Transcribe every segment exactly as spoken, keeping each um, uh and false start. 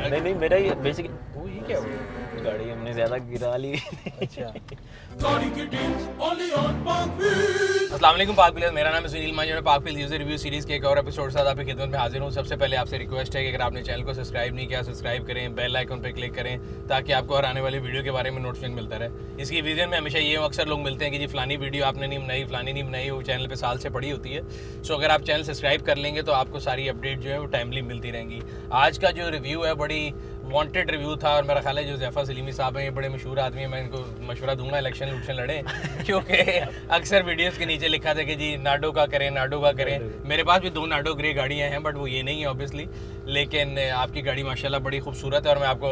नहीं नहीं मेरा ये बेसिक वो ये क्या हुआ गाड़ी हमने ज्यादा गिरा ली। अच्छा अस्सलाम वालेकुम पाकव्हील्स, मेरा नाम है सुनील मानियो और पाकव्हील्स यूजर रिव्यू सीरीज़ के एक और एपिसोड साथ आपकी खिदमत में हाजिर हूँ। सबसे पहले आपसे रिक्वेस्ट है कि अगर आपने चैनल को सब्सक्राइब नहीं किया सब्सक्राइब करें, बेल आइकन पर क्लिक करें ताकि आपको और आने वाली वीडियो के बारे में नोटिफिकेशन मिलता रहे। इसकी वीडियो में हमेशा ये अक्सर लोग मिलते हैं कि जी फलानी वीडियो आपने नहीं बनाई फलानी नहीं बनाई, वो चैनल पर साल से पड़ी होती है। सो अगर आप चैनल सब्सक्राइब कर लेंगे तो आपको सारी अपडेट जो है वो टाइमली मिलती रहेंगी। आज का जो रिव्यू है बड़ी वांटेड रिव्यू था और मेरा ख्याल है हुज़ैफ़ा सलीमी साहब हैं ये बड़े मशहूर आदमी हैं, मैं इनको मशवरा दूंगा इलेक्शन इलेक्शन लड़ें क्योंकि अक्सर वीडियोस के नीचे लिखा था कि जी नार्डो का करें नार्डो का करें। मेरे पास भी दो नार्डो ग्रे गाड़ियां हैं बट वो ये नहीं है ऑब्वियसली, लेकिन आपकी गाड़ी माशाल्लाह बड़ी खूबसूरत है और मैं आपको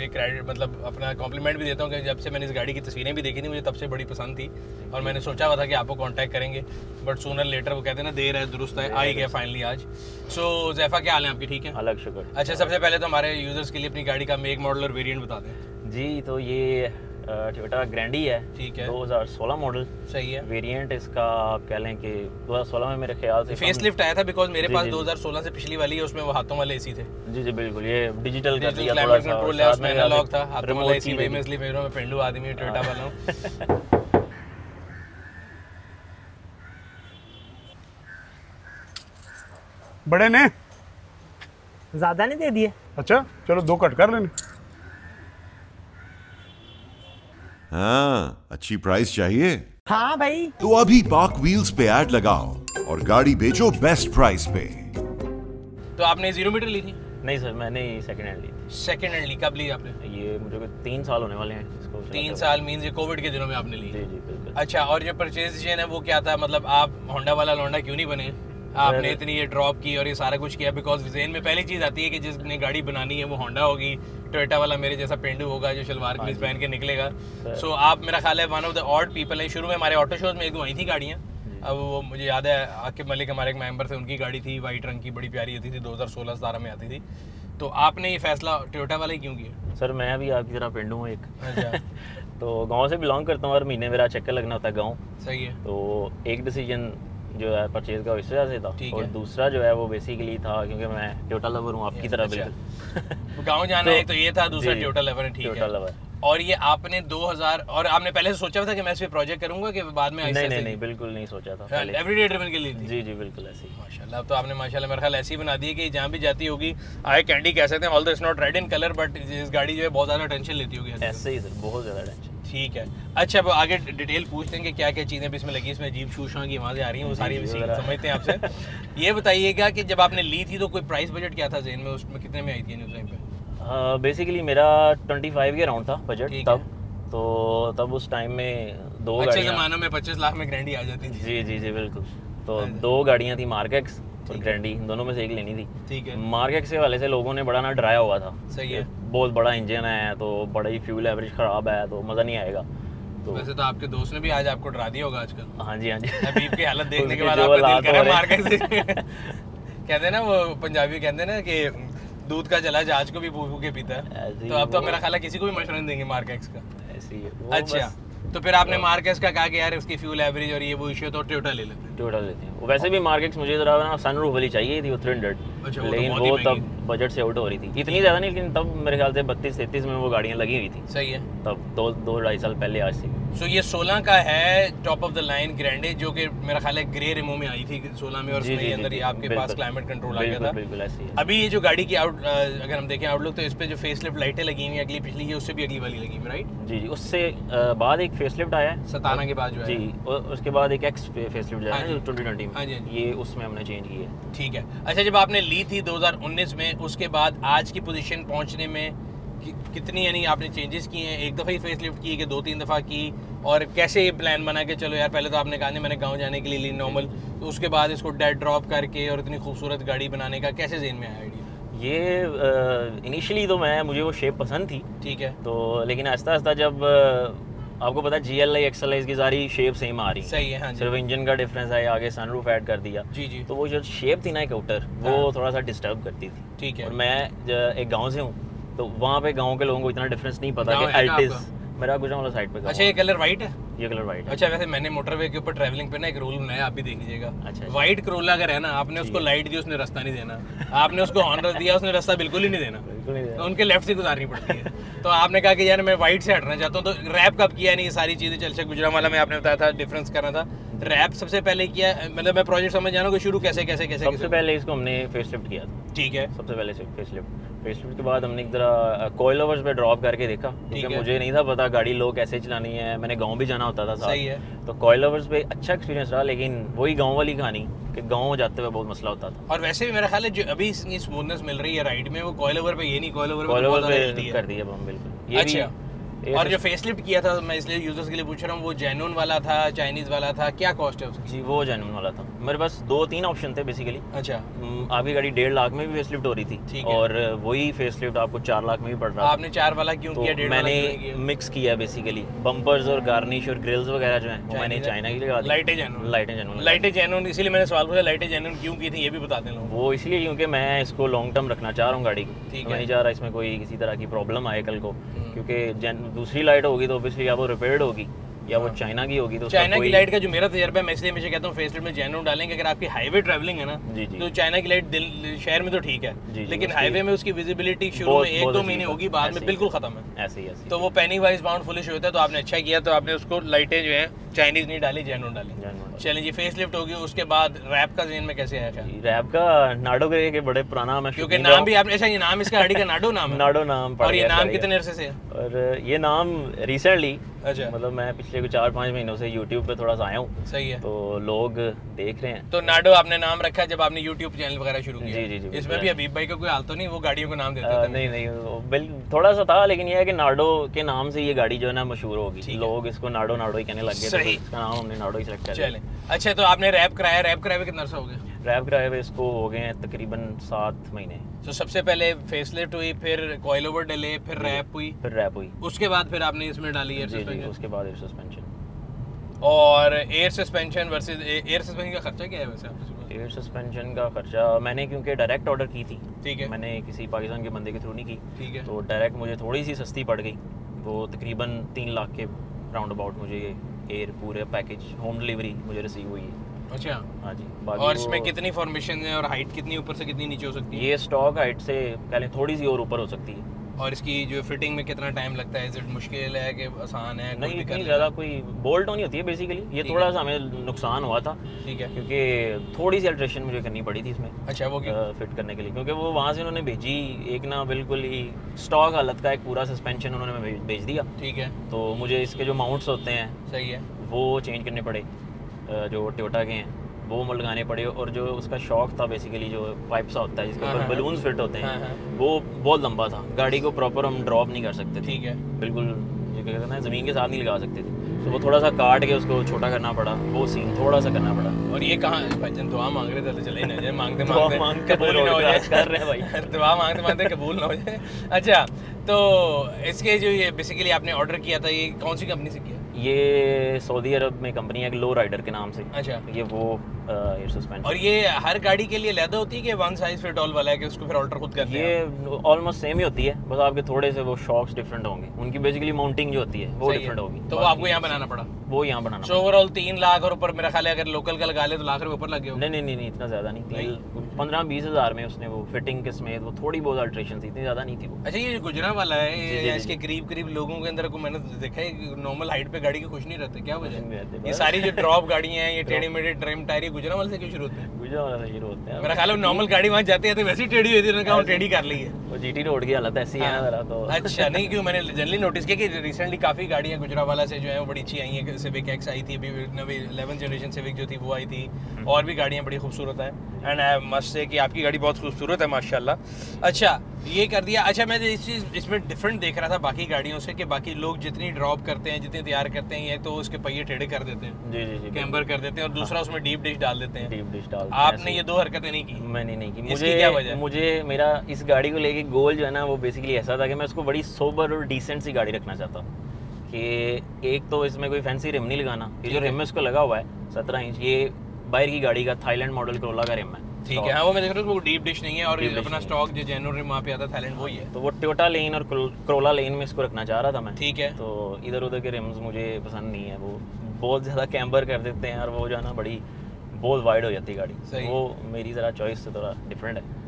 ये क्रेडिट मतलब अपना कॉम्प्लीमेंट भी देता हूँ कि जब से मैंने इस गाड़ी की तस्वीरें भी देखी थी मुझे तब से बड़ी पसंद थी और मैंने सोचा हुआ था कि आपको कॉन्टैक्ट करेंगे बट सूनर लेटर वो कहते हैं ना देर है दुरुस्त है, आ ही गया फाइनली आज। सो हुज़ैफ़ा क्या हाल है आपकी? ठीक है अलग शुक्र। अच्छा सबसे पहले तो हमारे यूजर्स के लिए अपनी गाड़ी का मेक मॉडल और वेरिएंट बता दें जी। तो ये टोयोटा ग्रैंड ही है, ठीक है, दो हज़ार सोलह मॉडल। सही है। वेरिएंट इसका आप कह लें कि दो हज़ार सोलह में मेरे ख्याल से फेसलिफ्ट आया था बिकॉज मेरे जी पास जी दो हज़ार सोलह से पिछली वाली है उसमें वो हाथों वाले एसी थे। जी जी बिल्कुल, ये डिजिटल कर दिया थोड़ा सा, उसमें एनालॉग था हाथों वाला एसी भाई, मैं इसलिए मेरा पेंडू आदमी टोयोटा वाला हूं। बड़े ने ज्यादा नहीं दे दिए? अच्छा चलो दो कट कर लेने। हाँ अच्छी प्राइस चाहिए। हाँ भाई तो अभी पाकव्हील्स पे ऐड लगाओ और गाड़ी बेचो बेस्ट प्राइस पे। तो आपने जीरो मीटर ली थी? नहीं सर मैंने सेकंड हैंड ली थी। सेकंड हैंड ली? कब ली आपने ये? मुझे तीन साल होने वाले हैं इसको। तीन साल मींस ये कोविड के दिनों में आपने ली? जी जी बिल्कुल। अच्छा और जो परचेज डिसीजन है वो क्या था, मतलब आप होंडा वाला लौंडा क्यों नहीं बने? आपने इतनी ये ड्रॉप की और ये सारा कुछ किया बिकॉज विजेन में पहली चीज़ आती है कि जिसने गाड़ी बनानी है वो होंडा होगी, टोयोटा वाला मेरे जैसा पेंडू होगा जो शलवार कमीज पहन के निकलेगा। सो so, आप मेरा ख्याल है one of the odd people हैं। शुरू में हमारे ऑटो शोज में एक वहीं थी गाड़ियाँ, अब वो मुझे याद है आकिब मलिक हमारे एक मेंबर थे उनकी गाड़ी थी वाइट रंग की बड़ी प्यारी होती थी दो हज़ार सोलह सत्रह में आती थी। तो आपने ये फैसला टोयोटा वाला ही क्यों किया? सर मैं भी आपकी तरह पेंडू हूँ एक। अच्छा तो गाँव से बिलोंग करता हूँ और महीने मेरा चक्कर लगना होता है गाँव। सही है। तो एक डिसीजन जो है परचेज का इस वजह से था और दूसरा जो है वो बेसिकली था क्योंकि मैं टोयोटा लवर हूँ आपकी तरह। बिल्कुल गाँव जाना है तो ये था, दूसरा टोयोटा लवर है। ठीक है। और ये आपने दो हज़ार और आपने पहले से सोचा था कि मैं इस पे प्रोजेक्ट करूंगा कि बाद में? नहीं नहीं नहीं बिल्कुल नहीं सोचा था, एवरीडे ड्रिवन के लिए। जी जी बिल्कुल ऐसी माशाल्लाह। तो आपने माशाल्लाह मेरा ख्याल ऐसी बना दी है कि जहाँ भी जाती होगी आई कैंडी कह सकते हैं, although it's not red in colour but इस गाड़ी जो है बहुत ज़्यादा टेंशन लेती होगी। ऐसे ही सर बहुत ज़्यादा टेंशन। ठीक है। अच्छा अब आगे डिटेल पूछते हैं कि क्या क्या चीज़ें भी इसमें लगी, इसमें अजीब शूशां की आवाज़ें आ रही हैं वो सारी समझते हैं आपसे। ये बताइएगा कि जब आपने ली थी तो कोई प्राइस बजट क्या था जेन में, उसमें कितने में आई थी न्यूज़ पे? बेसिकली uh, मेरा पच्चीस के राउंड था बजट तब, तो तब उस टाइम में दो अच्छे जमानों में पच्चीस लाख में ग्रैंडी आ जाती थी। जी जी जी बिल्कुल। तो दो गाड़ियाँ थी मार्केक्स और ग्रैंडी, दोनों में से एक लेनी थी। ठीक है। मार्केक्स के वाले से लोगों ने बड़ा ना डराया हुआ था। सही है। बहुत बड़ा इंजन है तो बड़ा ही फ्यूल एवरेज खराब है तो मज़ा नहीं आएगा। तो वैसे तो आपके दोस्त ने भी आज आपको डरा दिया होगा आजकल। हाँ जी हाँ जी हबीब की हालत देखने के बाद कहते हैं ना वो पंजाबी कहते हैं ना कि दूध का जला जहाज को भी भूख के पीता है, तो अब तो मेरा ख्याल है किसी को भी मशवरा नहीं देंगे मार्केक्स का। ऐसी है। अच्छा तो फिर आपने मार्केक्स का कहा कि यार उसकी फ्यूल एवरेज और ये वो इश्यू तो टोयोटा ले लेते हैं। टोयोटा लेते हैं। वैसे भी मार्केक्स मुझे जरा ना सनरूफ वाली चाहिए थी वो थ्री हंड्रेड, लेकिन वो तब बजट से आउट हो रही थी इतनी ज़्यादा नहीं, लेकिन तब मेरे ख्याल से बत्तीस तैतीस में वो गाड़ियाँ लगी हुई थी। सही है। तब दो दो ढाई साल पहले आज से। सो ये सोलह का है top of the line Grande जो कि मेरा ख्याल है ग्रे रिमो में आई थी सोलह में और उसके अंदर ही आपके पास क्लाइमेट कंट्रोल आ गया था। बिल्कुल ऐसी। अभी ये जो गाड़ी की आउट अगर हम देखें आउटलुक तो इस पर जो फेसलिफ्ट लाइटें लगी हुई अगली पिछली है उससे भी अगली वाली लगी हुई राइट? जी जी उससे बाद एक फेसलिफ्ट आया है सताना के बाद जो है जी, और उसके बाद एक एक्स फेसलिफ्ट आया है ट्वेंटी ट्वेंटी में, ये उसमें हमने चेंज की है। ठीक है। अच्छा जब आपने ली थी दो हज़ार उन्नीस में उसके बाद आज की पोजीशन पहुंचने में कि, कितनी यानी आपने चेंजेस किए हैं? एक दफ़ा ही फेसलिफ्ट की कि दो तीन दफ़ा की और कैसे ये प्लान बना के चलो यार पहले तो आपने कहा नहीं मैंने गांव जाने के लिए ली नॉर्मल, तो उसके बाद इसको डेड ड्रॉप करके और इतनी खूबसूरत गाड़ी बनाने का कैसे जेहन में आया आइडिया? ये इनिशियली तो मैं मुझे वो शेप पसंद थी। ठीक है। तो लेकिन आहिस्ता आहिस्ता जब आपको पता है जी एल आई एक्सएल आई की सारी शेप सेम आ रही है। सही है। हाँ जी। सिर्फ इंजन का डिफरेंस है, आगे सनरूफ ऐड कर दिया। जी जी। तो वो जो शेप थी ना एक आउटर वो थोड़ा सा डिस्टर्ब करती थी। ठीक है। और मैं एक गांव से हूँ तो वहाँ पे गांव के लोगों को इतना डिफरेंस नहीं पता कि अल्टिस मेरा गुजरात वाला साइड पे। अच्छा ये कलर वाइट है? ये कलर व्हाइट है। अच्छा वैसे मैंने मोटरवे के ऊपर ट्रैवलिंग पे ना एक रूल बनाया, आप भी देख लीजिएगा। अच्छा व्हाइट करोला अगर है ना, आपने उसको लाइट दी उसने रास्ता नहीं देना, आपने उसको हॉर्न दिया उसने रास्ता बिल्कुल ही नहीं देना, बिल्कुल नहीं देना, उनके लेफ्ट से गुजारनी पड़ती है। तो आपने कहा कि यार मैं व्हाइट से हटना चाहता हूँ, तो रैप कब किया नहीं, सारी चीज़ें चलचे गुजरांवाला में आपने बताया था डिफरेंस करना था, रैप सबसे पहले किया, मतलब मैं प्रोजेक्ट समझ जाना कि शुरू कैसे कैसे कैसे सबसे पहले इसको हमने फेसलिफ्ट किया था। ठीक है, सबसे पहले फेसलिफ्ट फेसलिफ्ट के बाद हमने एक तरह कोयल ओवर्स पे ड्रॉप करके देखा, क्योंकि मुझे नहीं था पता गाड़ी लो कैसे चलानी है, मैंने गांव भी जाना होता था साथ। सही है। तो कोयल ओवर्स पे अच्छा एक्सपीरियंस रहा, लेकिन वही गांव वाली कहानी कि गांव जाते हुए बहुत मसला होता था। और वैसे भी मेरा ख्याल है जो अभी स्मूथनेस मिल रही है राइड में वो कोयल ओवर पे ये नहीं, कोयल ओवर पे कर दिया बम बिल्कुल। अच्छा और जो फेसलिफ्ट किया था मैं इसलिए यूजर्स के लिए पूछ रहा हूँ, वो जेन्युइन वाला था चाइनीज वाला था, क्या कॉस्ट है उसकी? जी वो जेन्युइन वाला था, मेरे पास दो तीन ऑप्शन थे बेसिकली। अच्छा आपकी गाड़ी डेढ़ लाख में भी फेसलिफ्ट हो रही थी, ठीक है, और वही फेसलिफ्ट आपको चार लाख में भी पड़ रहा था। आपने चार वाला क्यों तो किया? डेढ़ मैंने किया? मिक्स किया बेसिकली, बम्पर्स और गार्निश और ग्रिल्स वगैरह जो है मैंने चाइना की लगा दी। लाइटें जेन्युइन लाइटें जेन्युइन लाइटें जेन्युइन इसीलिए मैंने सवाल पूछा लाइटें जेन्युइन क्यों की थी, ये भी बताते हैं। वो इसलिए क्योंकि मैं इसको लॉन्ग टर्म रखना चाह रहा हूँ गाड़ी को, मैं नहीं चाह रहा इसमें कोई किसी तरह की प्रॉब्लम आए कल को, क्योंकि दूसरी लाइट होगी तो ऑब्वियसली या वो रिपेयर्ड होगी या वो चाइना की होगी। तो चाइना की लाइट का जो मेरा तजर्बा है मैं इसलिए हमेशा कहता हूँ फेसलिफ्ट में जेन्युइन डालेंगे। अगर आपकी हाईवे ट्रैवलिंग है ना जी जी। तो चाइना की लाइट शहर में तो ठीक है, लेकिन हाईवे में उसकी विजिबिलिटी शुरू में एक दो महीने होगी, बाद में बिल्कुल खत्म है ऐसे ही। तो वो पैनिक वाइज बाउंड फुलिश होता है, तो आपने अच्छा किया, तो आपने उसको लाइटें जो है चाइनीज नहीं डाली जेन्युइन डाली। चलिए जी फेसलिफ्ट होगी, उसके बाद रैप का जेन में कैसे आया? रैप का नाडो के बड़े पुराना मैं क्योंकि नाम भी आपने अच्छा, ये नाम इसका गाड़ी का नाडो नाम है, नाडो नाम। और ये नाम कितने अरसे से? और ये नाम रिसेंटली, अच्छा मतलब मैं पिछले कुछ चार पाँच महीनों से यूट्यूब पे थोड़ा सा आया हूँ। सही है, तो लोग देख रहे हैं। तो नाडो आपने नाम रखा जब आपने यूट्यूब चैनल वगैरह शुरू किया? जी जी जी। इसमें भी हबीब भाई का कोई हाल तो नहीं, वो गाड़ियों को नाम देता था? नहीं नहीं थोड़ा सा था, लेकिन यह है कि नाडो के नाम से ये गाड़ी जो है ना मशहूर होगी, लोग इसको नाडो नाडो ही कहने लग गए। सही, इसका नाम हमने नाडो ही सिलेक्ट किया। अच्छा तो आपने रैप कराया, रैप कराए हुए कितना अर्सा हो गया? रैप कराए हुए इसको हो गए हैं तकरीबन सात महीने। तो सबसे पहले फेसलिफ्ट हुई, फिर कॉइल ओवर डले, फिर रैप हुई, फिर रैप हुई उसके बाद फिर आपने इसमें डाली एयर सस्पेंशन। उसके बाद एयर सस्पेंशन। और air suspension versus air suspension का खर्चा क्या है वैसे आपके पास? एयर सस्पेंशन का खर्चा मैंने क्योंकि डायरेक्ट ऑर्डर की थी, ठीक है, मैंने किसी पाकिस्तान के बंदे के थ्रू नहीं की, ठीक है, तो डायरेक्ट मुझे थोड़ी सी सस्ती पड़ गई, वो तकरीबन तीन लाख के राउंड अबाउट मुझे एयर पूरे पैकेज होम डिलीवरी मुझे रिसीव हुई है। अच्छा हाँ जी। और इसमें कितनी फॉर्मेशन है और हाइट कितनी ऊपर से कितनी नीचे हो सकती है? ये स्टॉक हाइट से पहले थोड़ी सी और ऊपर हो सकती है। और इसकी जो फिटिंग में कितना टाइम लगता है? इज इट मुश्किल है कि आसान है? नहीं इतनी ज़्यादा कोई बोल्ट ऑन ही होती है बेसिकली, ये थोड़ा सा हमें नुकसान हुआ था, ठीक है, क्योंकि थोड़ी सी अल्ट्रेशन मुझे करनी पड़ी थी इसमें। अच्छा वो क्या? फिट करने के लिए, क्योंकि वो वहाँ से उन्होंने भेजी एक ना बिल्कुल ही स्टॉक हालत का एक पूरा सस्पेंशन उन्होंने भेज दिया, ठीक है, तो मुझे इसके जो माउंट्स होते हैं, सही है, वो चेंज करने पड़े जो टोयोटा के हैं वो मुझे लगाने पड़े। और जो उसका शॉक था बेसिकली जो पाइप सा होता है जिसके ऊपर बलून फिट होते हैं, वो बहुत लंबा था, गाड़ी को प्रॉपर हम ड्रॉप नहीं कर सकते, ठीक है, बिल्कुल जो कहते हैं ना ज़मीन के साथ नहीं लगा सकते थे, तो वो थोड़ा सा काट के उसको छोटा करना पड़ा, वो सीन थोड़ा सा करना पड़ा। और ये कहाँ भजन दुआ मांग रहे थे तो चले ना जाए, मांगते मांगते मांगते कबूल ना हो जाए, कर रहे हैं भाई दुआ मांगते मांगते कबूल ना हो जाए। अच्छा तो इसके जो ये बेसिकली आपने ऑर्डर किया था ये कौन सी कंपनी से किया? ये सऊदी अरब में कंपनी है लो राइडर के नाम से। अच्छा ये वो एयर सस्पेंशन। और ये हर गाड़ी के लिए अलग होती है कि वन साइज फिट ऑल वाला है कि उसको फिर ऑल्टर खुद करते हैं? ये ऑलमोस्ट सेम ही होती है, बस आपके थोड़े से वो शॉक्स डिफरेंट होंगे, उनकी बेसिकली माउंटिंग जो होती है वो डिफरेंट होगी, तो वो आपको यहाँ बनाना पड़ा, वो यहाँ बनाना। सो ओवरऑल तीन लाख और ऊपर मेरा ख्याल है, अगर लोकल का लगा ले तो लाख रुपये ऊपर लगे? नहीं नहीं नहीं इतना ज़्यादा नहीं, पंद्रह बीस हज़ार में उसने वो फिटिंग के समेत वो थोड़ी बहुत अल्ट्रेशन थी, इतनी ज़्यादा नहीं थी वो। अच्छा ये गुजरांवाला वाला है, इसके करीब करीब लोगों के अंदर को मैंने देखा है नॉर्मल हाइट पे गाड़ी के खुश नहीं रहते, क्या वजह है? ये सारी जो ड्रॉप गाड़ियाँ हैं ये टेढ़ी मेढ़ी ट्रिम टायर गुजरांवाला से क्यों शुरू होते हैं? गुजरांवाला से शुरू होते हैं, मेरा ख्याल है नॉर्मल गाड़ी वहाँ जाती है तो वैसे ही टेढ़ी होती है, उन्होंने कहा वो टेढ़ी कर ली है, वो जीटी रोड की हालत ऐसी है ना जरा तो। अच्छा नहीं क्यों मैंने जनरली नोटिस किया कि रिसेंटली काफ़ी गाड़ियाँ गुजरांवाला से जो है वो बड़ी अच्छी आई हैं, सिविक एक्स आई थी, अभी नवी इलेवन जनरेशन सिविक जो थी वो आई थी, और भी गाड़ियाँ बड़ी खूबसूरत हैं, एंड आई मस्ट से कि आपकी गाड़ी बहुत खूबसूरत है माशाल्लाह। अच्छा ये कर दिया। अच्छा मैं इस चीज़ इसमें डिफरेंट देख रहा था बाकी गाड़ियों से कि बाकी लोग जितनी ड्रॉप करते हैं जितने तैयार करते हैं ये तो उसके पहिए टेढ़े कर देते हैं, जी जी जी कैम्बर कर देते हैं, और दूसरा उसमें डीप डिश डाल देते हैं। डीप डिश डाल आपने ये दो हरकतें नहीं की? मैंने नहीं की। मुझे क्या वजह? मुझे मेरा इस गाड़ी को लेके गोल जो है ना वो बेसिकली ऐसा था कि मैं उसको बड़ी सोबर और डिसेंट सी गाड़ी रखना चाहता हूँ, कि एक तो इसमें कोई फैंसी रिम नहीं लगाना, ये जो रिम है उसको लगा हुआ है सत्रह इंच, ये बाहर की गाड़ी का थाईलैंड मॉडल कोरोला का रिम है, ठीक है, हाँ वो मैं देख रहा हूँ वो डीप डिश नहीं है और अपना स्टॉक जो जेनुइन वहाँ पे आता था थाईलैंड वो ही है, तो वो टोयोटा लेन और कोरोला लेन में इसको रखना चाह रहा था मैं। ठीक है, तो इधर उधर के रिम्स मुझे पसंद नहीं है, वो बहुत ज़्यादा कैम्बर कर देते हैं और वो जो है ना बड़ी बहुत वाइड हो जाती है गाड़ी, वो मेरी ज़रा चॉइस से थोड़ा डिफरेंट है।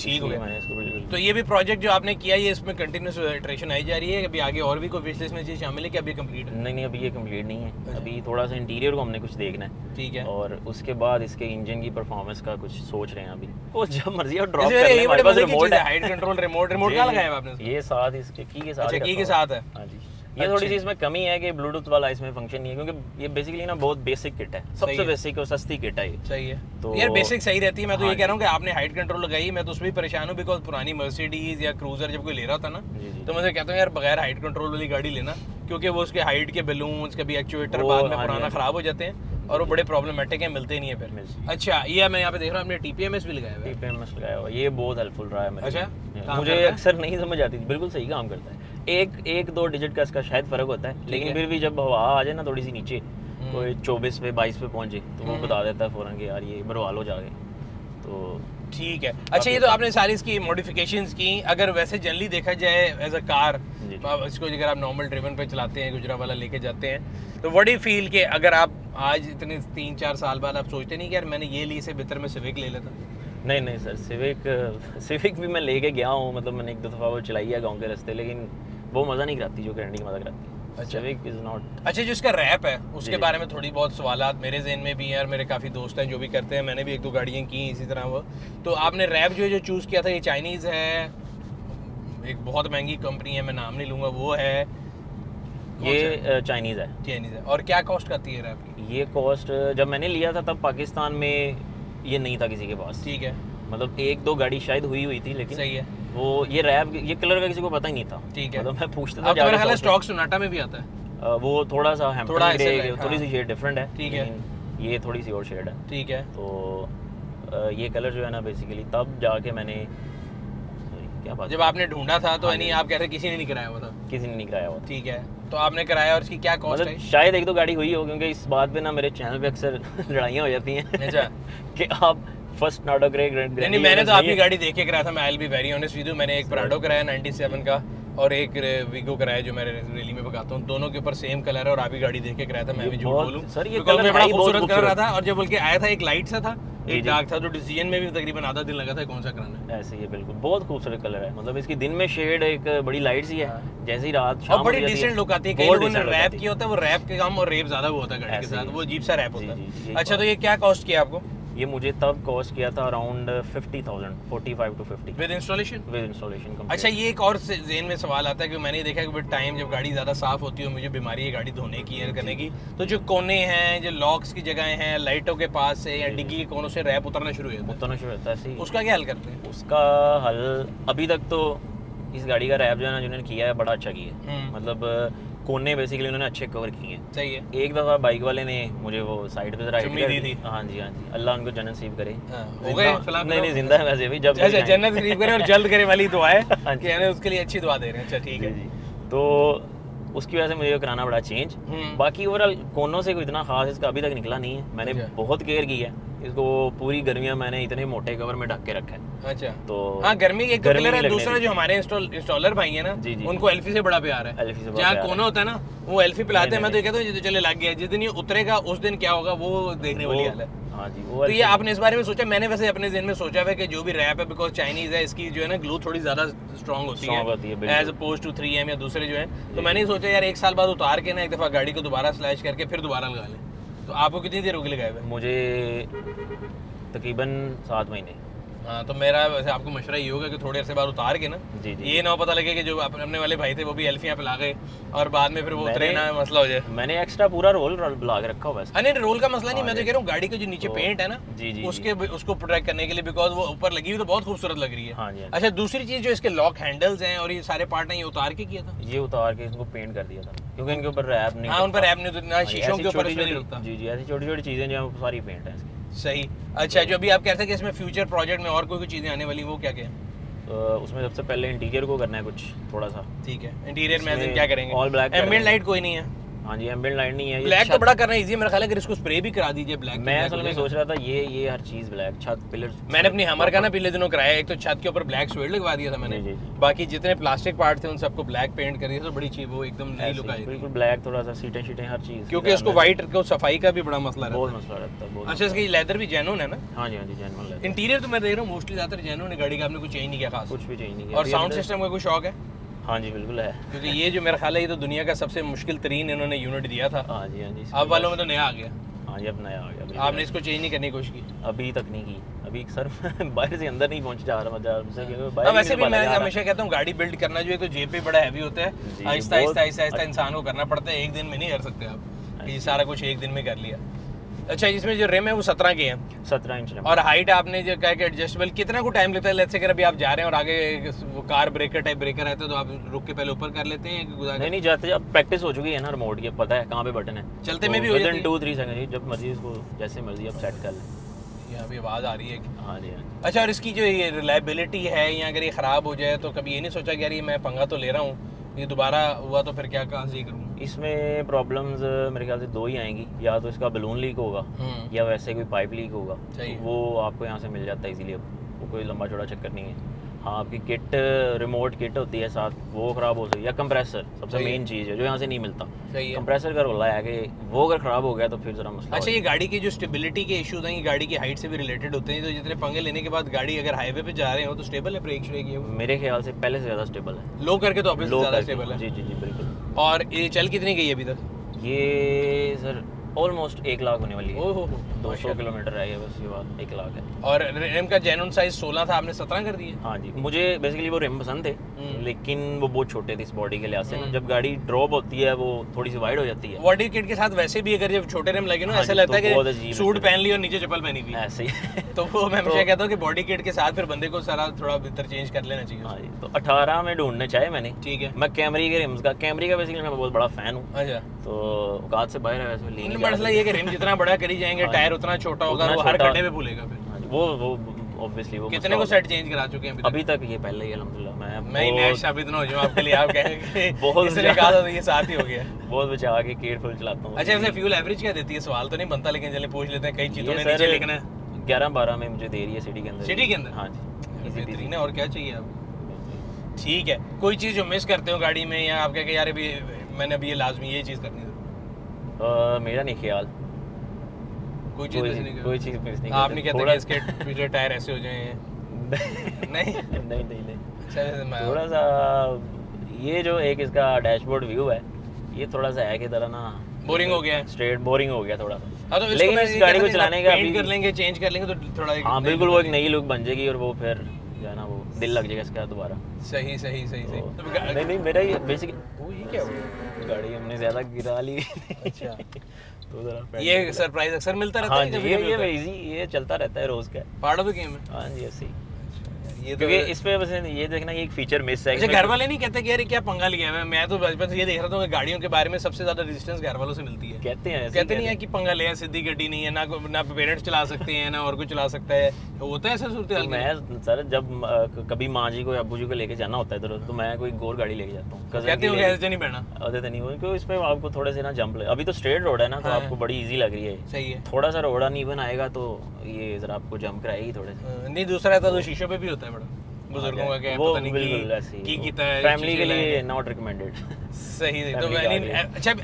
ठीक हो गया, मैंने इसको तो ये भी प्रोजेक्ट जो आपने किया ये इसमें कंटिन्यूस इटरेशन आई जा रही है, अभी आगे और भी कोई विशलिस्ट में चीज़ शामिल है कि अभी कंप्लीट है? नहीं नहीं अभी ये कंप्लीट नहीं है, अभी थोड़ा सा इंटीरियर को हमने कुछ देखना है। ठीक है, और उसके बाद इसके इंजन की परफॉर्मेंस का कुछ सोच रहे हैं अभी, वो जब मर्जी और ड्रॉप करने हमारे पास रिमोट है, हाइट कंट्रोल रिमोट रिमोट का लगाया है आपने, ये साथ इसके की के साथ की के साथ है। हां जी, ये थोड़ी सी इसमें कमी है कि ब्लूटूथ वाला इसमें फंक्शन नहीं है, क्योंकि ये बेसिकली ना बहुत बेसिक किट है, सबसे बेसिक और सस्ती किट है ये। सही है, तो यार बेसिक सही रहती है। मैं तो ये कह रहा हूँ कि आपने हाइट कंट्रोल लगाई, मैं तो उसमें भी परेशान हूँ बिकॉज पुरानी मर्सिडीज या क्रूजर जब कोई ले रहा था ना तो मैं कहता हूँ यार बगैर हाइट कंट्रोल वाली गाड़ी लेना, क्योंकि वो उसके हाइट के बैलून्स कभी एक्चुएटर बाद में पुराना खराब हो जाते हैं और वो बड़े प्रॉब्लमेटिक हैं, मिलते नहीं है फिर। अच्छा, ये मैं यहाँ पे देख रहा हूँ आपने टीपीएमएस भी लगाया हुआ है। टीपीएमएस लगाया हुआ, ये बहुत हेल्पफुल रहा है मेरे। अच्छा, मुझे अक्सर नहीं समझ आती, बिल्कुल सही काम करता है। एक एक दो डिजिट का इसका शायद फर्क होता है, लेकिन फिर भी जब हवा आ जाए ना थोड़ी सी नीचे, कोई चौबीस पे बाईस पे पहुंचे तो वो बता देता है फौरन कि यार ये बरवाल हो जाए। तो ठीक है। अच्छा, ये तो आपने सारी इसकी मॉडिफिकेशंस की, अगर वैसे जनरली देखा जाए एज अ कार, इसको अगर आप नॉर्मल ड्रिवन पे चलाते हैं, गुजरा वाला लेके जाते हैं, तो बड़ी फील के अगर आप आज इतने तीन चार साल बाद आप सोचते नहीं कि यार मैंने ये ली, इसे बेहतर मैं सिविक ले लेता? नहीं नहीं सर, सिविक सिविक भी मैं लेके गया हूँ, मतलब मैंने एक दो दफ़ा वो चलाई है गाँव के रास्ते, लेकिन वो मज़ा नहीं कराती जो ग्रैंडी की मज़ा कराती है। अच्छा, अच्छा जो इसका रैप है उसके बारे में थोड़ी बहुत सवालात मेरे जहन में भी हैं और मेरे काफ़ी दोस्त हैं जो भी करते हैं, मैंने भी एक दो गाड़ियाँ की इसी तरह। वो तो आपने रैप जो जो चूज़ किया था, ये चाइनीज़ है, एक बहुत महंगी कंपनी है मैं नाम नहीं लूँगा, वो है, ये चाइनीज़ है। चाइनीज़ है, और क्या कॉस्ट करती है रैप की? ये कॉस्ट जब मैंने लिया था तब पाकिस्तान में ये नहीं था किसी के पास। ठीक है, मतलब एक दो गाड़ी शायद हुई हुई थी, लेकिन सही है वो ये रैप ये कलर का किसी को पता ही नहीं था। ठीक है, मतलब मैं पूछता था जाके हाल स्टॉक सोनाटा में भी आता है, वो थोड़ा सा है, थोड़ा सी थोड़ी सी शेड डिफरेंट है। ठीक है, ये थोड़ी सी और शेड है। ठीक है, तो ये कलर जो है ना बेसिकली तब जाके मैंने क्या बात, जब आपने ढूंढा था तो यानी आप कह रहे किसी ने नहीं कराया हुआ था? किसी ने नहीं कराया हुआ। ठीक है, तो आपने कराया और इसकी क्या कॉस्ट है? शायद एक दो गाड़ी हुई हो, क्योंकि इस बात पे ना मेरे चैनल पे अक्सर लड़ाइयाँ हो जाती हैं कि आप फर्स्ट नार्डो ग्रे ग्रैंड। नहीं, मैंने तो आपकी गाड़ी देख के कराया था, मैं I will be very honest with you, मैंने एक प्राडो कराया नाइन्टी सेवन का और एक विगो कराया जो मैं रैली में भगाता हूँ, दोनों के ऊपर सेम कलर है और आपकी गाड़ी देख के कराया था। मैं भी झूठ बोलूँ सर, ये कलर बड़ा खूबसूरत कर रहा था, और जब बोल के आया था एक लाइट सा था एक डार्क था, तो डिसीजन में भी तकरीबन आधा दिन लगा था कौन सा कराना है। ऐसे ही बिल्कुल बहुत खूबसूरत कलर है, मतलब इसकी दिन में शेड एक बड़ी लाइट सी है, जैसे ही रात शाम और बड़ी डिसेंट लुक आती है। कई लोगों ने रैप किया होता है, वो रैप के काम और रेप ज्यादा हुआ होता है गाड़ी के साथ, वो अजीब सा रैप होता है। अच्छा, तो ये क्या कॉस्ट किया आपको? ये मुझे तब कॉस्ट किया था around fifty thousand, forty five to fifty with installation with installation. अच्छा, ये एक और जेन में सवाल आता है कि मैंने देखा कि टाइम जब गाड़ी ज़्यादा साफ़ होती है, मुझे बीमारी है गाड़ी धोने की एयर करने की, तो जो कोने हैं, जो लॉक्स की जगह हैं, लाइटों के पास से या डिग्गी के कोनों से रैप उतरना शुरू होता है उतरना शुरू होता है उसका क्या हल करते हैं? उसका हल अभी तक तो इस गाड़ी का रैप जो है ना जिन्होंने किया है बड़ा अच्छा किया है, मतलब कोने बेसिकली उन्होंने अच्छे कवर किए हैं। सही है, एक दफ़ा बाइक वाले ने मुझे वो साइड पे राइड दी थी। हाँ जी, हाँ जी, अल्लाह उनको जन्नत नसीब करे, हो गए नहीं नहीं जिंदा है वैसे भी, जब जन्नत नसीब करे और जल्द करे वाली दुआ है कि हमें उसके लिए अच्छी दुआ दे रहे हैं। अच्छा ठीक है, तो उसकी वजह से मुझे कराना बड़ा चेंज। बाकी ओवरऑल कोनों से कोई इतना खास इसका अभी तक निकला नहीं है, मैंने बहुत केयर की है इसको, पूरी गर्मियाँ मैंने इतने मोटे कवर में ढक के रखा है। अच्छा, तो हाँ गर्मी एक गर्मी है, दूसरा जो हमारे इंस्टॉलर भाई है ना जी जी, उनको एल्फी से बड़ा प्यार है, एल्फी से बड़ा जहाँ कोना होता है ना वो एल्फी पिलाते हैं। मैं तो कहता हूँ चले लग गया, जिस दिन ये उतरेगा उस दिन क्या होगा वो देखने वाली हाल है। हाँ जी, वो तो ये आपने इस बारे में सोचा? मैंने वैसे अपने जहन में सोचा है कि जो भी रैप है बिकॉज चाइनीज़ है, इसकी जो है ना ग्लू थोड़ी ज़्यादा स्ट्रॉन्ग होती है as oppose to three M या दूसरे जो है, तो मैंने सोचा यार एक साल बाद उतार के ना एक दफ़ा गाड़ी को दोबारा स्लैश करके फिर दोबारा लगा लें। तो आपको कितनी देर हो गई लगाए हुए? मुझे तकरीबन सात महीने। हाँ, तो मेरा वैसे आपको मशवरा ये होगा कि थोड़े अरसे बाद उतार के ना जी जी, ये ना पता लगे कि जो अपने वाले भाई थे वो भी एल्फियाँ पे ला गए और बाद में फिर वो उतरे ना मसला हो जाए। मैंने एक्स्ट्रा पूरा रोल ला के रखा हुआ है। नहीं रोल का मसला नहीं, मैं तो कह रहा हूँ गाड़ी के जो नीचे पेंट है ना जी उसके उसको प्रोटेक्ट करने के लिए, बिकॉज वो ऊपर लगी हुई तो बहुत खूबसूरत लग रही है। अच्छा, दूसरी चीज़ जो इसके लॉक हैंडल्स हैं और ये सारे पार्ट हैं, ये उतार के किया था? ये उतार के इसको पेंट कर दिया था क्योंकि इनके ऊपर रैप नहीं। हाँ, उन पर रैप नहीं, शीशों के ऊपर नहीं रुकता जी जी, ऐसी छोटी छोटी चीज़ें जो सारी पेंट है। सही। अच्छा, जो अभी आप कह रहे थे कि इसमें फ्यूचर प्रोजेक्ट में और कोई कोई चीज़ें आने वाली, वो क्या क्या है? तो उसमें सबसे पहले इंटीरियर को करना है कुछ थोड़ा सा। ठीक है, इंटीरियर में क्या करेंगे? ऑल ब्लैक, एम्बिएंट लाइट कोई नहीं है। हाँ जी एम्बिएंट लाइट नहीं है। ब्लैक तो बड़ा करना इजी है, मेरा ख्याल है अगर इसको स्प्रे भी करा दीजिए ब्लैक। मैं असल में सोच रहा था ये ये हर चीज़ ब्लैक, छत पिलर मैंने अपनी हमर का ना पिछले दिनों कराया, एक तो छत के ऊपर ब्लैक स्वेड लगवा दिया था मैंने, बाकी जितने प्लास्टिक पार्ट थे उन सबको ब्लैक पेंट कर दिया, तो बड़ी चीज वो एकदम नई लुक आई बिल्कुल ब्लैक, थोड़ा सा सीटें शीटें हर चीज़, क्योंकि उसको व्हाइट को सफाई का भी बड़ा मसला बहुत मसला रहता है। अच्छा इसकी लेदर भी जेन्युइन है ना? हाँ जी हाँ जी जेन्युइन। इंटीरियर तो मैं देख रहा हूँ मोस्टली ज़्यादातर जेन्युइन है गाड़ी का, आपने कुछ चेंज नहीं किया खास? कुछ भी चेंज नहीं किया। और साउंड सिस्टम का कोई शौक है? हाँ जी बिल्कुल है, क्योंकि ये जो मेरा ख्याल है ये तो दुनिया का सबसे मुश्किल तरीन इन्होंने यूनिट दिया था। हाँ जी हाँ जी अब वालों में तो नया आ गया। हाँ जी अब नया आ गया। आपने इसको चेंज नहीं करने की कोशिश की? अभी तक नहीं की, अभी सर बाहर से अंदर नहीं पहुँच जा रहा। अब वैसे भी मैं हमेशा कहता हूँ गाड़ी बिल्ड करना जो है तो जेब पे बड़ा हैवी होता है, आहिस्ता आहिस्ता आहिस्ता आहिस्ता इंसान को करना पड़ता है, एक दिन में नहीं कर सकते आप ये सारा कुछ एक दिन में कर लिया। अच्छा इसमें जो रेम है वो सत्रह के हैं, सत्रह इंच रेम। और हाइट आपने जो कहा कि एडजस्टेबल, कितना को टाइम लगता है? लेट्स से अगर अभी आप जा रहे हैं और आगे वो कार ब्रेकर टाइप ब्रेकर रहता है तो आप रुक के पहले ऊपर कर लेते हैं कि गुजारा? नहीं नहीं जाते अब प्रैक्टिस हो चुकी है ना, रिमोट ये पता है कहाँ पे बटन है, चलते में भी हो जाती है टू थ्री सेकंड जब मर्जी इसको जैसे मर्जी आप सेट कर लें। अभी आवाज़ आ रही है? हाँ जी हाँ। अच्छा और इसकी जो ये रिलायबिलिटी है या अगर ये ख़राब हो जाए तो कभी ये नहीं सोचा कि यार ये मैं पंगा तो ले रहा हूँ ये दोबारा हुआ तो फिर क्या कहाँ से करूँ? इसमें प्रॉब्लम्स मेरे ख्याल से दो ही आएंगी, या तो इसका बलून लीक होगा या वैसे कोई पाइप लीक होगा, तो वो आपको यहाँ से मिल जाता है इजीली, वो कोई लंबा चौड़ा चक्कर नहीं है। हाँ आपकी किट रिमोट किट होती है साथ, वो ख़राब हो सकती है, या कंप्रेसर सबसे मेन चीज़ है जो यहाँ से नहीं मिलता, कंप्रेसर का रोला है कि वो अगर ख़राब हो गया तो फिर ज़रा मसला। अच्छा ये गाड़ी की जो स्टेबिलिटी के इशूज़ हैं ये गाड़ी की हाइट से भी रिलेटेड होते हैं, तो जितने पंगे लेने के बाद गाड़ी अगर हाईवे पे जा रहे हो तो स्टेबल है ब्रेक श्रेक? मेरे ख्याल से पहले से ज़्यादा स्टेबल है, लो करके तो अब ज़्यादा स्टेबल है। जी जी जी बिल्कुल। और ये चल कितनी गई है अभी तक? ये सर ऑलमोस्ट एक लाख होने वाली है। ओहो दो सौ किलोमीटर है ये बस, ये बात एक लाख है। और रिम का जेन्युइन साइज सोलह था, आपने सत्रह कर दिया? हाँ जी मुझे बेसिकली वो रिम पसंद थे लेकिन वो बहुत छोटे थे इस बॉडी के लिहाज से, जब गाड़ी ड्रॉप होती है वो थोड़ी सी वाइड हो जाती है। बॉडी किट के साथ वैसे भी अगर जब छोटे रिम लगे ना ऐसा लगता है कि सूट पहन ली और नीचे चप्पल पहनी हुई ऐसे ही, तो वो मैं हमेशा कहता हूँ कि बॉडी किट के साथ फिर बंदे को सारा थोड़ा बेहतर चेंज कर लेना चाहिए। हाँ जी तो अठारह में ढूंढने चाहिए मैंने। ठीक है। मैं कैमरी के रिम्स का कैमरी का बेसिकली मैं बहुत बड़ा फैन हूँ। अच्छा तो औकात से बाहर है वैसे। मसला ये कि रिम जितना बड़ा करी जाएंगे टायर उतना छोटा होगा, वो हर गड्ढे पे भूलेगा फिर वो वो ऑब्वियसली वो। कितने को सेट चेंज करा चुके हैं अभी तक? अभी तक ये पहले ही अल्हम्दुलिल्लाह मैं मैं नेक्स्ट साबित ना हो जाऊं आपके लिए, आप कहेंगे बहुत इसलिए कहा था ये साथ ही हो गया। बहुत बचा के केयरफुल चलाता हूं। अच्छा वैसे फ्यूल एवरेज क्या देती है? सवाल तो नहीं बनता लेकिन चलिए पूछ लेते हैं, कई चीजों में नीचे लिखना है। ग्यारह बारह में मुझे दे रही है सिटी के अंदर। सिटी के अंदर? हां जी इजी बेहतरीन है, और क्या चाहिए आपको? ठीक है। कोई चीज जो मिस करते हो गाड़ी में या आप कहेंगे यार अभी मैंने अभी ये लाजमी ये चीज करनी है? Uh, मेरा नहीं ख्याल कोई चीज़ नहीं, कोई चीज़ मिस नहीं। आप नहीं कहते कि इसके पीछे टायर ऐसे हो जाएं? नहीं नहीं नहीं नहीं थोड़ा सा ये जो एक इसका डैशबोर्ड व्यू है ये थोड़ा सा है कि तरह ना बोरिंग हो गया है, स्ट्रेट बोरिंग हो गया थोड़ा सा। तो लेकिन इस गाड़ी को चलाने का पेंट कर लेंगे चेंज कर लेंगे तो थोड़ा हाँ बिल्कुल वो एक नई लुक बन जाएगी और वो फिर जो है ना वो दिल लग जाएगा इसका दोबारा। सही सही सही सही नहीं नहीं मेरा ये बेसिक वो ये क्या गाड़ी हमने ज्यादा गिरा ली। अच्छा तो जरा ये सरप्राइज अक्सर मिलता रहता है। हाँ जी ये इजी ये चलता रहता है रोज का पार्ट ऑफ द गेम है। हाँ जी ऐसे ही ये क्योंकि इस पे बस ये देखना ये एक फीचर मिस है। अच्छा घर वाले नहीं कहते कि यार क्या पंगा लिया है? मैं तो बचपन से ये देख रहा था कि गाड़ियों के बारे में सबसे ज्यादा रेजिस्टेंस घर वालों से मिलती है। कहते हैं कहते नहीं है कि पंगा लिया सीधी गड्डी नहीं है ना ना पेरेंट्स चला सकते हैं ना और कोई चला सकता है, होता है ऐसा सूरत हाल? मैं सर जब कभी माँ जी को अबू जी को लेके जाना होता है इधर तो मैं कोई गोल गाड़ी लेके जाता हूँ। कहते हो ऐसे नहीं बैठना अदर नहीं हो क्योंकि इसमें आपको थोड़े से ना जंप ले, अभी तो स्ट्रेट रोड है ना तो आपको बड़ी ईजी लग रही है। सही है। थोड़ा सा रोड अनइवन आएगा तो ये जरा आपको जंप कराएगी थोड़े से। नहीं दूसरा रहता तो शीशों पे भी होता है बड़ा बुजुर्गों का क्या पता नहीं की की कितना है फैमिली के लिए नॉट रिकमेंडेड। सही है। तो मैंने अच्छा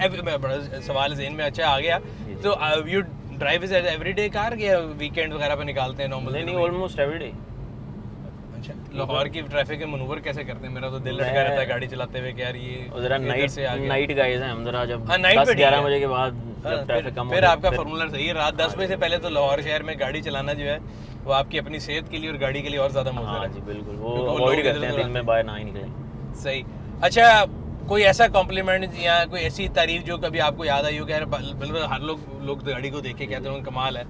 सवाल ज़हन में अच्छा आ गया तो you drive is everyday car या वीकेंड वगैरह पे निकालते हैं नॉर्मल? नहीं ऑलमोस्ट एवरीडे। अच्छा लाहौर की ट्रैफिक के मनूवर कैसे करते हैं? मेरा तो दिल लटका रहता है गाड़ी चलाते हुए कि यार ये जरा नाइट से नाइट गाइस हैं हम जरा जब ग्यारह बजे के बाद जब ट्रैफिक कम हो फिर आपका फार्मूला सही है रात दस बजे से पहले तो लाहौर शहर में गाड़ी चलाना जो है वो आपकी अपनी सेहत के लिए और गाड़ी के लिए और ज्यादा मुश्किल है। जी बिल्कुल वो अवॉइड करते हैं दिन में बाहर ना ही निकलें। सही। अच्छा कोई ऐसा कॉम्प्लीमेंट या कोई ऐसी तारीफ जो कभी आपको याद आई हो कि यार बिल्कुल हर लोग लोग गाड़ी को देख के कहते हैं कमाल है,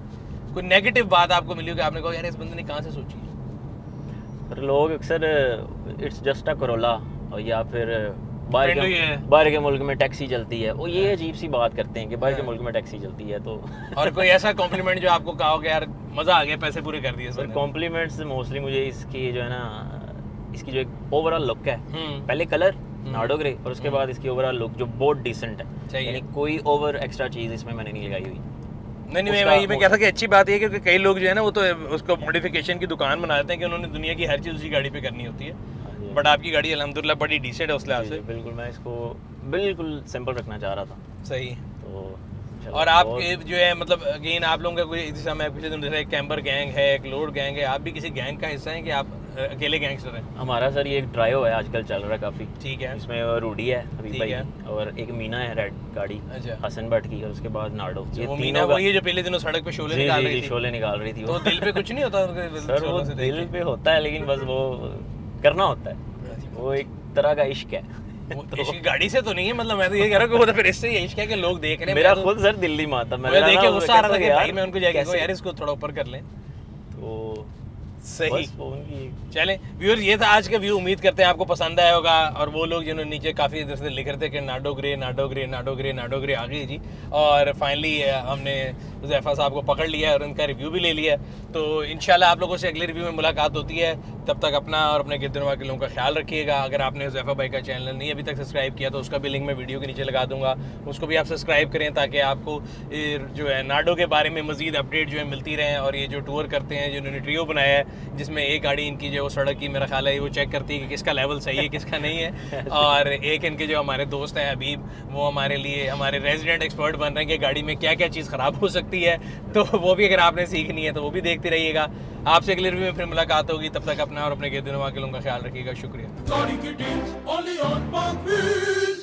कोई नेगेटिव बात आपको मिली हो कि आपने कहा यार इस बंदे ने कहाँ से सोची? पर लोग अक्सर इट्स जस्ट अ कोरोला और या फिर बाहर के बाहर के मुल्क में टैक्सी चलती है, वो ये अजीब सी बात करते हैं कि बाहर के मुल्क में टैक्सी चलती है तो। और कोई ऐसा कॉम्प्लीमेंट जो आपको कहा हो कि यार मज़ा आ गया पैसे पूरे कर दिए? सर कॉम्प्लीमेंट्स मोस्टली मुझे इसकी जो है ना इसकी जो एक ओवरऑल लुक है, पहले कलर नार्डो ग्रे, और उसके बाद इसकी ओवरऑल लुक जो बहुत डिसेंट है, यानी कोई ओवर एक्स्ट्रा चीज़ इसमें मैंने नहीं लगाई हुई। नहीं नहीं मैं मैं कहता कि अच्छी बात है, क्योंकि कई लोग जो है ना वो तो उसको मॉडिफिकेशन की दुकान बना देते हैं कि उन्होंने दुनिया की हर चीज़ उसी गाड़ी पे करनी होती है, बट आपकी गाड़ी अलहमदुलिल्लाह बड़ी डिसेंट है उस लिहाज से। बिल्कुल, मैं इसको बिल्कुल सिंपल रखना चाह रहा था। सही। तो और आप जो है मतलब अगेन आप लोगों का कोई जैसे मैं पिछले दिन जैसे कैम्बर गैंग है, एक लोड गैंग है, आप भी किसी गैंग का हिस्सा है कि आप अकेले गैंगस्टर हैं? हमारा सर ये एक ट्रायो है आजकल चल रहा है काफ़ी। ठीक है। इसमें रूडी है अभी भाई, और एक मीना है रेड गाड़ी। अच्छा। हसन भट की, और उसके बाद नार्डो। ये वो मीना वही है जो पहले दिनों सड़क पे शोले निकाल रही थी। शोले निकाल रही थी। तो दिल पे कुछ नहीं होता सर, वो दिल पे होता है लेकिन बस वो करना होता है, वो एक तरह का इश्क है। तो गाड़ी से तो नहीं है, मतलब मैं तो ये कह रहा हूँ फिर इससे ये इश्क है कि लोग देख रहे हैं। मेरा खुद सर दिल्ली में आता, मैं देख के गुस्सा आ रहा था कि भाई मैं उनको जाके यार इसको थोड़ा ऊपर कर लें। तो सही। चलें व्यूअर्स, ये था आज का व्यू, उम्मीद करते हैं आपको पसंद आया होगा। और वो लोग जिन्होंने नीचे काफ़ी इधर से लिख रहे थे कि Nardo grey Nardo grey Nardo grey Nardo grey आ गई जी, और फाइनली हमने हुज़ैफा साहब को पकड़ लिया और उनका रिव्यू भी ले लिया। तो इंशाल्लाह आप लोगों से अगले रिव्यू में मुलाकात होती है, तब तक अपना और अपने गिरदनवा के लोगों का ख्याल रखिएगा। अगर आपने हुज़ैफा भाई का चैनल नहीं अभी तक सब्सक्राइब किया तो उसका भी लिंक मैं वीडियो के नीचे लगा दूँगा, उसको भी आप सब्सक्राइब करें ताकि आपको जो है नार्डो के बारे में मज़ीद अपडेट जो है मिलती रहें। और ये जो टूर करते हैं जिन्होंने ट्रियो बनाया है जिसमें एक गाड़ी इनकी जो सड़क की मेरा ख्याल है वो चेक करती है कि किसका लेवल सही है किसका नहीं है, और एक इनके जो हमारे दोस्त हैं हबीब वो हमारे लिए हमारे रेजिडेंट एक्सपर्ट बन रहे हैं कि गाड़ी में क्या क्या चीज़ ख़राब हो सकती है। तो वो भी अगर आपने सीखनी है तो वो भी देखते रहिएगा। आपसे अगले रिव्यू में फिर मुलाकात होगी, तब तक अपना और अपने गिरदनवा के लोगों का ख्याल रखिएगा। शुक्रिया।